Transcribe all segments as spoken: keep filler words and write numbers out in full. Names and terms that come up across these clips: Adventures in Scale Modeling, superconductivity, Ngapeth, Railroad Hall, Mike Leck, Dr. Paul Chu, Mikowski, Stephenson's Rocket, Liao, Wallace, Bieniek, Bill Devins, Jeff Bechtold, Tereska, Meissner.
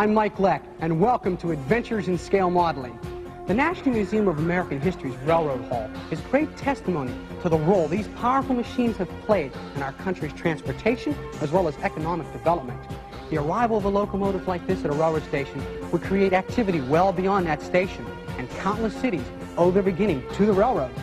I'm Mike Leck, and welcome to Adventures in Scale Modeling. The National Museum of American History's Railroad Hall is great testimony to the role these powerful machines have played in our country's transportation as well as economic development. The arrival of a locomotive like this at a railroad station would create activity well beyond that station, and countless cities owe their beginning to the railroad.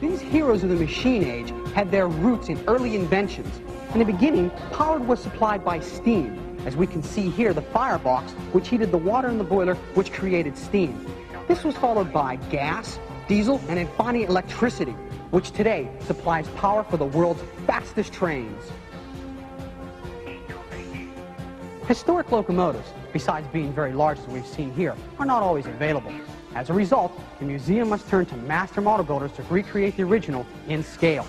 These heroes of the machine age had their roots in early inventions. In the beginning, power was supplied by steam. As we can see here, the firebox, which heated the water in the boiler, which created steam. This was followed by gas, diesel, and then finally electricity, which today supplies power for the world's fastest trains. Historic locomotives, besides being very large as we've seen here, are not always available. As a result, the museum must turn to master model builders to recreate the original in scale.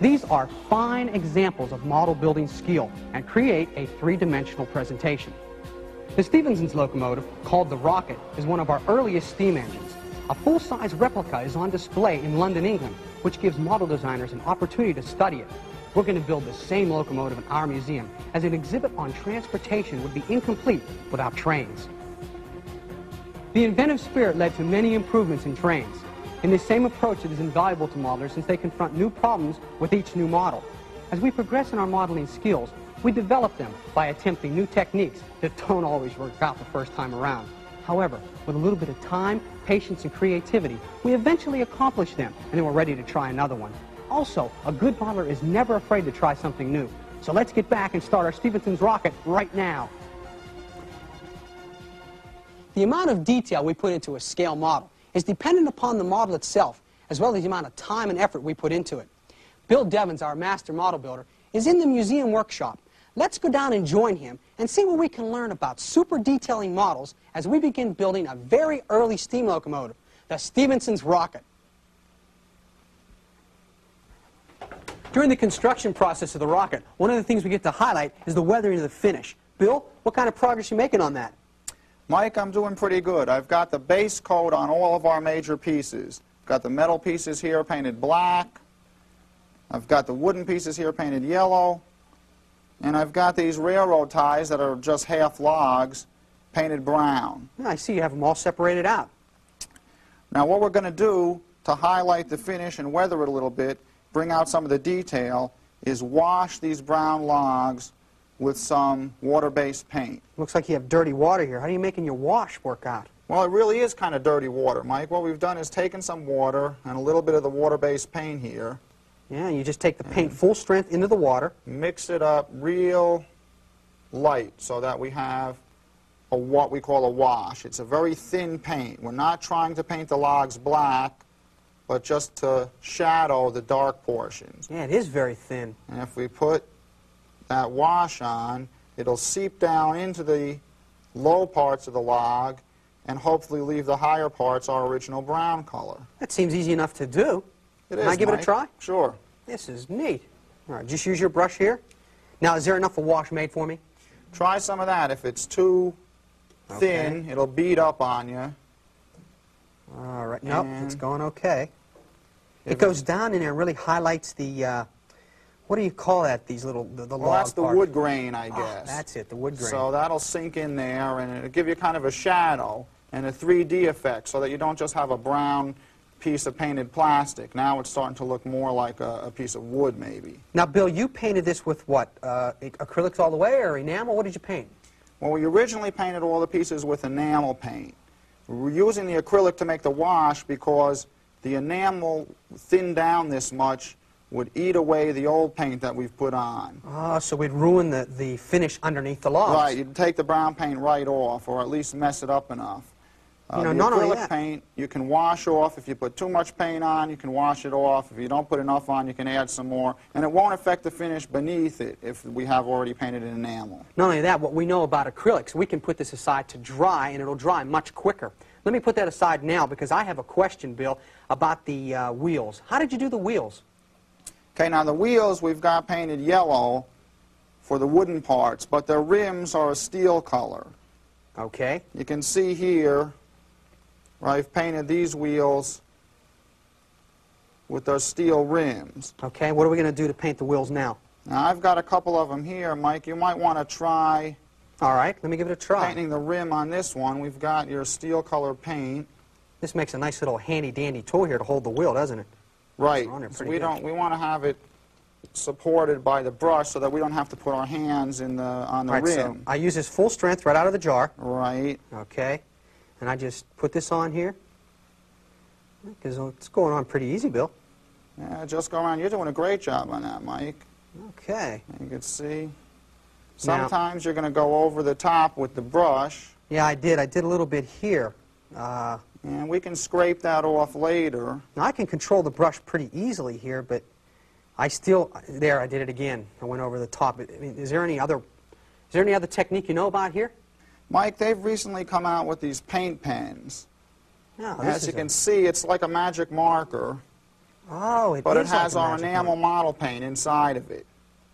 These are fine examples of model building skill and create a three-dimensional presentation. The Stephenson's locomotive, called the Rocket, is one of our earliest steam engines. A full-size replica is on display in London, England, which gives model designers an opportunity to study it. We're going to build the same locomotive in our museum, as an exhibit on transportation would be incomplete without trains. The inventive spirit led to many improvements in trains. In this same approach, it is invaluable to modelers since they confront new problems with each new model. As we progress in our modeling skills, we develop them by attempting new techniques that don't always work out the first time around. However, with a little bit of time, patience, and creativity, we eventually accomplish them, and then we're ready to try another one. Also, a good modeler is never afraid to try something new. So let's get back and start our Stephenson's Rocket right now. The amount of detail we put into a scale model is dependent upon the model itself, as well as the amount of time and effort we put into it. Bill Devins, our master model builder, is in the museum workshop. Let's go down and join him and see what we can learn about super detailing models as we begin building a very early steam locomotive, the Stephenson's Rocket. During the construction process of the rocket, one of the things we get to highlight is the weathering of the finish. Bill, what kind of progress are you making on that? Mike, I'm doing pretty good. I've got the base coat on all of our major pieces. I've got the metal pieces here painted black. I've got the wooden pieces here painted yellow. And I've got these railroad ties that are just half logs painted brown. I see you have them all separated out. Now what we're going to do to highlight the finish and weather it a little bit, bring out some of the detail, is wash these brown logs with some water-based paint. Looks like you have dirty water here. How are you making your wash work out? Well, it really is kind of dirty water, Mike. What we've done is taken some water and a little bit of the water-based paint here. Yeah, you just take the paint full strength into the water. Mix it up real light so that we have a, what we call a wash. It's a very thin paint. We're not trying to paint the logs black, but just to shadow the dark portions. Yeah, it is very thin. And if we put that wash on, it'll seep down into the low parts of the log and hopefully leave the higher parts our original brown color. That seems easy enough to do. It is, Can I give Mike. it a try? Sure. This is neat. All right, just use your brush here. Now, is there enough of wash made for me? Try some of that. If it's too thin, okay, it'll bead up on you. All right. Nope, and it's going okay. It goes down in there and really highlights the... Uh, What do you call that, these little, the, the well, log that's the part. wood grain, I guess. Oh, that's it, the wood grain. So that'll sink in there, and it'll give you kind of a shadow and a three D effect so that you don't just have a brown piece of painted plastic. Now it's starting to look more like a, a piece of wood, maybe. Now, Bill, you painted this with what, uh, acrylics all the way or enamel? What did you paint? Well, we originally painted all the pieces with enamel paint. We were using the acrylic to make the wash because the enamel thinned down this much, would eat away the old paint that we've put on. Oh, so we'd ruin the, the finish underneath the logs. Right, you'd take the brown paint right off, or at least mess it up enough. Uh, you know, not only that, paint, you can wash off. If you put too much paint on, you can wash it off. If you don't put enough on, you can add some more. And it won't affect the finish beneath it if we have already painted an enamel. Not only that, what we know about acrylics, we can put this aside to dry, and it'll dry much quicker. Let me put that aside now because I have a question, Bill, about the uh, wheels. How did you do the wheels? Okay, now the wheels we've got painted yellow for the wooden parts, but the rims are a steel color. Okay. You can see here where I've painted these wheels with their steel rims. Okay, what are we going to do to paint the wheels now? Now, I've got a couple of them here, Mike. You might want to try All right, let me give it a try. Painting the rim on this one, we've got your steel color paint. This makes a nice little handy-dandy tool here to hold the wheel, doesn't it? Right. So we good. don't. We want to have it supported by the brush so that we don't have to put our hands in the on the right, rim. So I use this full strength right out of the jar. Right. Okay. And I just put this on here because it's going on pretty easy, Bill. Yeah, just go around. You're doing a great job on that, Mike. Okay. You can see. Sometimes now, you're going to go over the top with the brush. Yeah, I did. I did a little bit here. Uh, and we can scrape that off later. Now, I can control the brush pretty easily here, but I still... There, I did it again. I went over the top. I mean, is there any other... Is there any other technique you know about here? Mike, they've recently come out with these paint pens. Oh, As you can a... see, it's like a magic marker. Oh, it but is But it has like our enamel marker. model paint inside of it.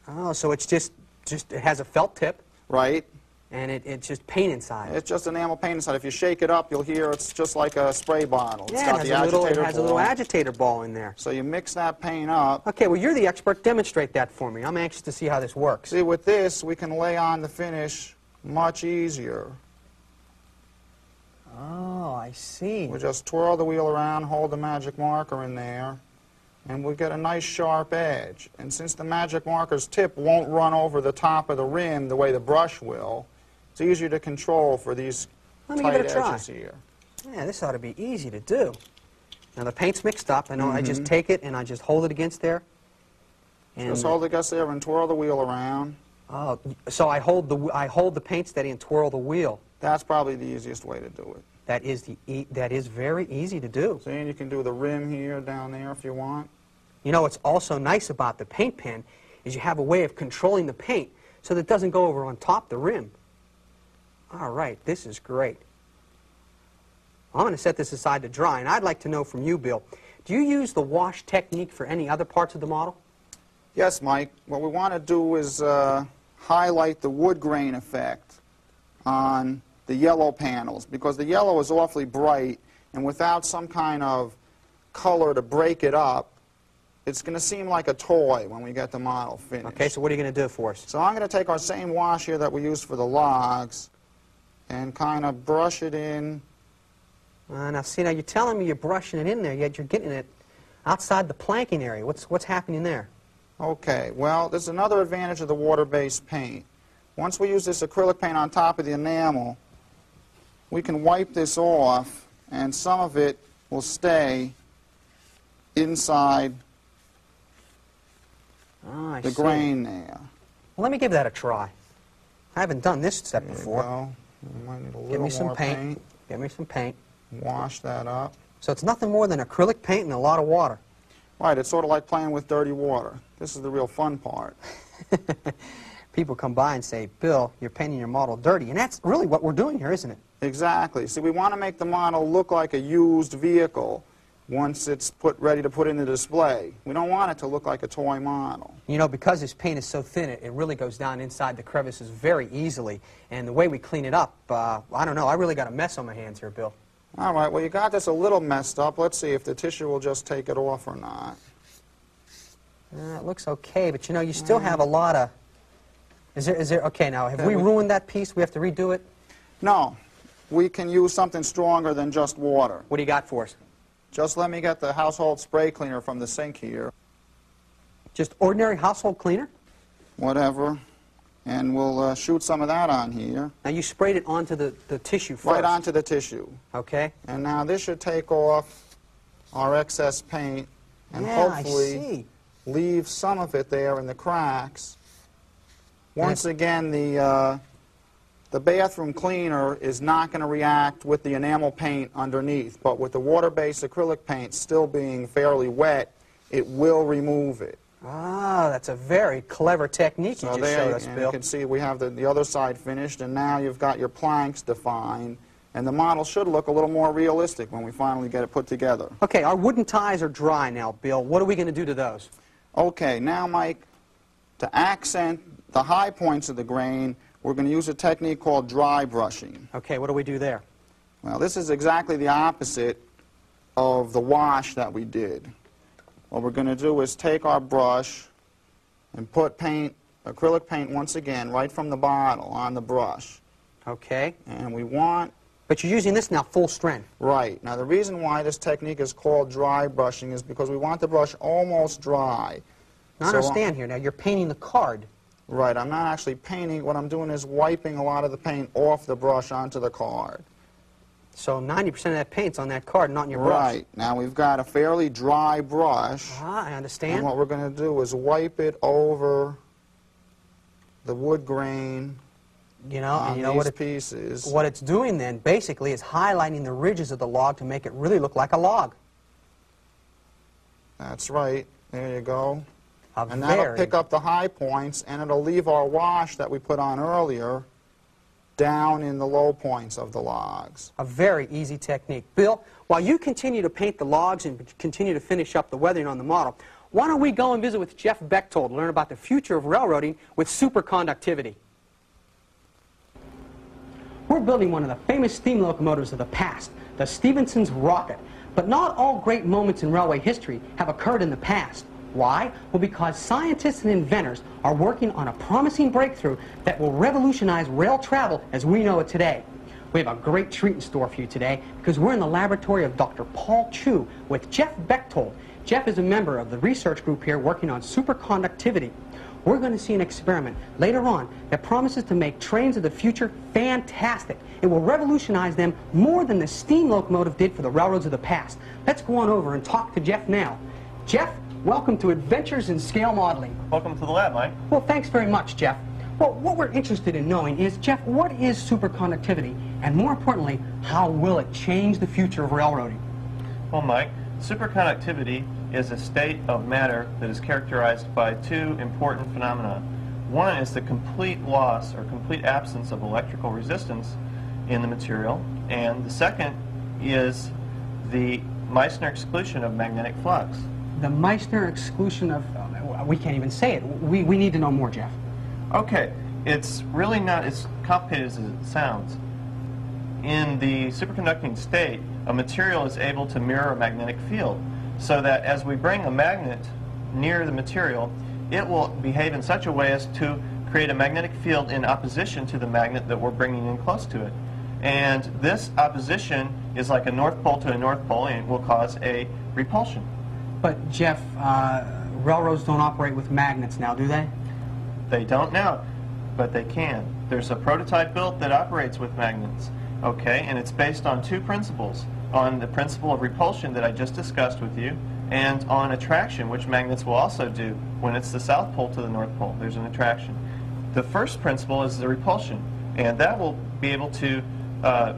Oh, so it's just... Just it has a felt tip, right? And it it's just paint inside. It's just enamel paint inside. If you shake it up, you'll hear it's just like a spray bottle. Yeah, it's got it has the a little. It has ball. a little agitator ball in there. So you mix that paint up. Okay, well you're the expert. Demonstrate that for me. I'm anxious to see how this works. See, with this we can lay on the finish much easier. Oh, I see. We just twirl the wheel around, hold the magic marker in there, and we get a nice sharp edge. And since the magic marker's tip won't run over the top of the rim the way the brush will, it's easier to control for these Let me tight give it a try. edges here. Yeah, this ought to be easy to do. Now the paint's mixed up. I know mm-hmm. I just take it and I just hold it against there. And just hold it against there and twirl the wheel around. Oh, so I hold the I hold the paint steady and twirl the wheel. That's probably the easiest way to do it. That is the e that is very easy to do. See, and you can do the rim here, down there, if you want. You know, what's also nice about the paint pen is you have a way of controlling the paint so that it doesn't go over on top the rim. All right, this is great. I'm going to set this aside to dry, and I'd like to know from you, Bill, do you use the wash technique for any other parts of the model? Yes, Mike. What we want to do is uh, highlight the wood grain effect on the yellow panels, because the yellow is awfully bright, and without some kind of color to break it up, it's going to seem like a toy when we get the model finished. Okay, so what are you going to do for us? So I'm going to take our same wash here that we used for the logs and kind of brush it in. Uh, now, see, now you're telling me you're brushing it in there, yet you're getting it outside the planking area. What's, what's happening there? Okay, well, there's another advantage of the water-based paint. Once we use this acrylic paint on top of the enamel, we can wipe this off, and some of it will stay inside oh, I the see. grain there. Well, let me give that a try. I haven't done this step there before. You you might need a give me some paint. paint. Give me some paint. Wash that up. So it's nothing more than acrylic paint and a lot of water. Right. It's sort of like playing with dirty water. This is the real fun part. People come by and say, Bill, you're painting your model dirty. And that's really what we're doing here, isn't it? Exactly. See, we want to make the model look like a used vehicle once it's put ready to put in the display. We don't want it to look like a toy model. You know, because this paint is so thin, it, it really goes down inside the crevices very easily. And the way we clean it up, uh, I don't know, I really got a mess on my hands here, Bill. All right, well, you got this a little messed up. Let's see if the tissue will just take it off or not. Uh, it looks okay, but you know, you still have a lot of... Is there, is there, okay, now, have we, we ruined that piece? We have to redo it? No. We can use something stronger than just water. What do you got for us? Just let me get the household spray cleaner from the sink here. Just ordinary household cleaner? Whatever. And we'll uh, shoot some of that on here. Now, you sprayed it onto the, the tissue first. Right onto the tissue. Okay. And now this should take off our excess paint and yeah, hopefully I see. leave some of it there in the cracks. Once again, the, uh, the bathroom cleaner is not going to react with the enamel paint underneath, but with the water-based acrylic paint still being fairly wet, it will remove it. Ah, that's a very clever technique so you just there, showed us, and Bill. You can see we have the, the other side finished, and now you've got your planks defined, and the model should look a little more realistic when we finally get it put together. Okay, our wooden ties are dry now, Bill. What are we going to do to those? Okay, now, Mike, to accent the high points of the grain, we're going to use a technique called dry brushing. Okay, what do we do there? Well, this is exactly the opposite of the wash that we did. What we're going to do is take our brush and put paint acrylic paint once again right from the bottle on the brush. Okay. And we want... But you're using this now full strength. Right. Now the reason why this technique is called dry brushing is because we want the brush almost dry. Now I so understand here. Now you're painting the card. Right. I'm not actually painting. What I'm doing is wiping a lot of the paint off the brush onto the card. So ninety percent of that paint's on that card, not in your brush. Right. Now we've got a fairly dry brush. Ah, I understand. And what we're going to do is wipe it over the wood grain. You know, on and you know these what it, pieces. What it's doing then basically is highlighting the ridges of the log to make it really look like a log. That's right. There you go. A and that'll pick up the high points, and it'll leave our wash that we put on earlier down in the low points of the logs. A very easy technique. Bill, while you continue to paint the logs and continue to finish up the weathering on the model, why don't we go and visit with Jeff Bechtold to learn about the future of railroading with superconductivity. We're building one of the famous steam locomotives of the past, the Stephenson's Rocket. But not all great moments in railway history have occurred in the past. Why? Well, because scientists and inventors are working on a promising breakthrough that will revolutionize rail travel as we know it today. We have a great treat in store for you today because we're in the laboratory of Doctor Paul Chu with Jeff Bechtold. Jeff is a member of the research group here working on superconductivity. We're going to see an experiment later on that promises to make trains of the future fantastic. It will revolutionize them more than the steam locomotive did for the railroads of the past. Let's go on over and talk to Jeff now. Jeff, welcome to Adventures in Scale Modeling. Welcome to the lab, Mike. Well, thanks very much, Jeff. Well, what we're interested in knowing is, Jeff, what is superconductivity? And more importantly, how will it change the future of railroading? Well, Mike, superconductivity is a state of matter that is characterized by two important phenomena. One is the complete loss or complete absence of electrical resistance in the material, and the second is the Meissner exclusion of magnetic flux. The Meissner exclusion of, um, we can't even say it. We, we need to know more, Jeff. Okay. It's really not as complicated as it sounds. In the superconducting state, a material is able to mirror a magnetic field so that as we bring a magnet near the material, it will behave in such a way as to create a magnetic field in opposition to the magnet that we're bringing in close to it. And this opposition is like a north pole to a north pole, and it will cause a repulsion. But, Jeff, uh, railroads don't operate with magnets now, do they? They don't now, but they can. There's a prototype built that operates with magnets, okay? And it's based on two principles, on the principle of repulsion that I just discussed with you, and on attraction, which magnets will also do when it's the south pole to the north pole. There's an attraction. The first principle is the repulsion, and that will be able to uh,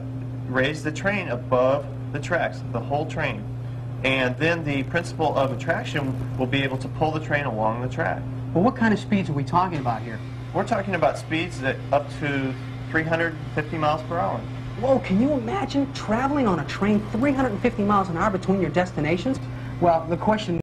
raise the train above the tracks, the whole train. And then the principle of attraction will be able to pull the train along the track. Well, what kind of speeds are we talking about here? We're talking about speeds that up to three hundred fifty miles per hour. Whoa, can you imagine traveling on a train three hundred fifty miles an hour between your destinations? Well, the question